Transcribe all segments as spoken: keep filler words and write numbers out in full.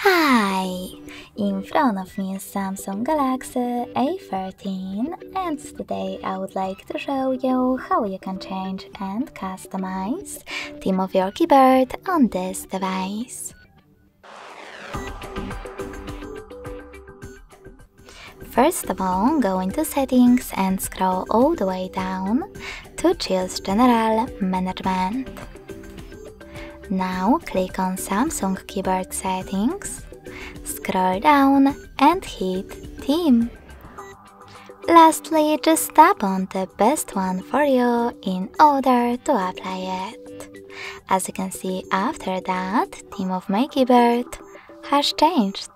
Hi! In front of me is Samsung Galaxy A fourteen, and today I would like to show you how you can change and customize the theme of your G-Bird on this device. First of all, go into Settings and scroll all the way down to choose General Management. Now click on Samsung Keyboard Settings, scroll down and hit Theme. Lastly, just tap on the best one for you in order to apply it. As you can see, after that, theme of my keyboard has changed.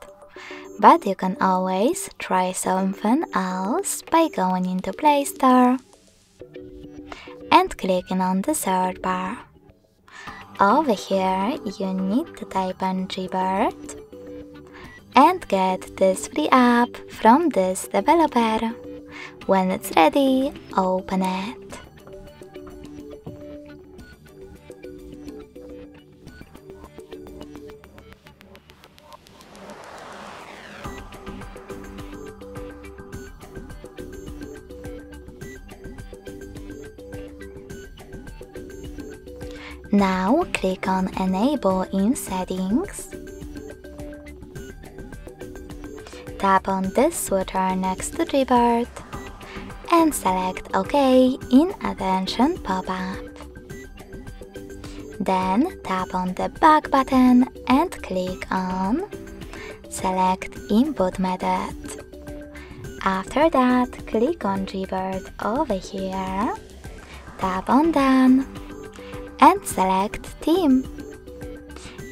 But you can always try something else by going into Play Store and clicking on the search bar. Over here, you need to type in G-Bird and get this free app from this developer. When it's ready, open it. Now click on Enable in Settings. Tap on this switcher next to G-Bird and select OK in Attention pop-up. Then tap on the Back button and click on Select Input Method. After that, click on G-Bird over here, tap on Done, and select Theme.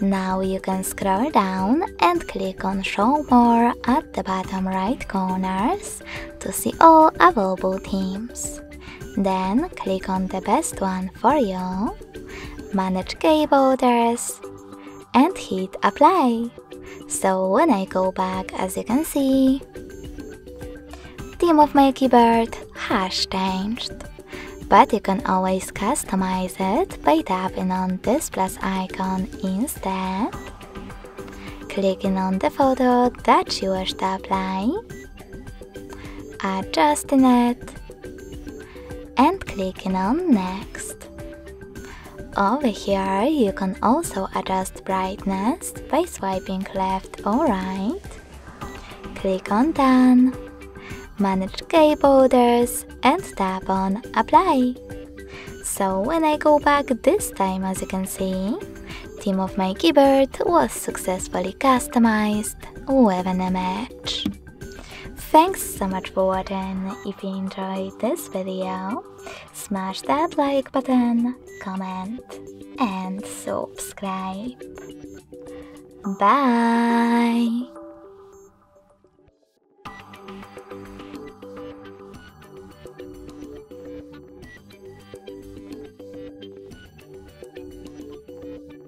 Now you can scroll down and click on Show More at the bottom right corners to see all available themes. Then click on the best one for you, Manage Keyboarders, and hit Apply. So when I go back, as you can see, theme of my keyboard has changed. But you can always customize it by tapping on this plus icon instead, clicking on the photo that you wish to apply, adjusting it, and clicking on Next. Over here you can also adjust brightness by swiping left or right, click on Done, Manage Keyboarders, and tap on Apply. So when I go back this time, as you can see, theme of my keyboard was successfully customized with an image. Thanks so much for watching. If you enjoyed this video, smash that like button, comment and subscribe. Bye!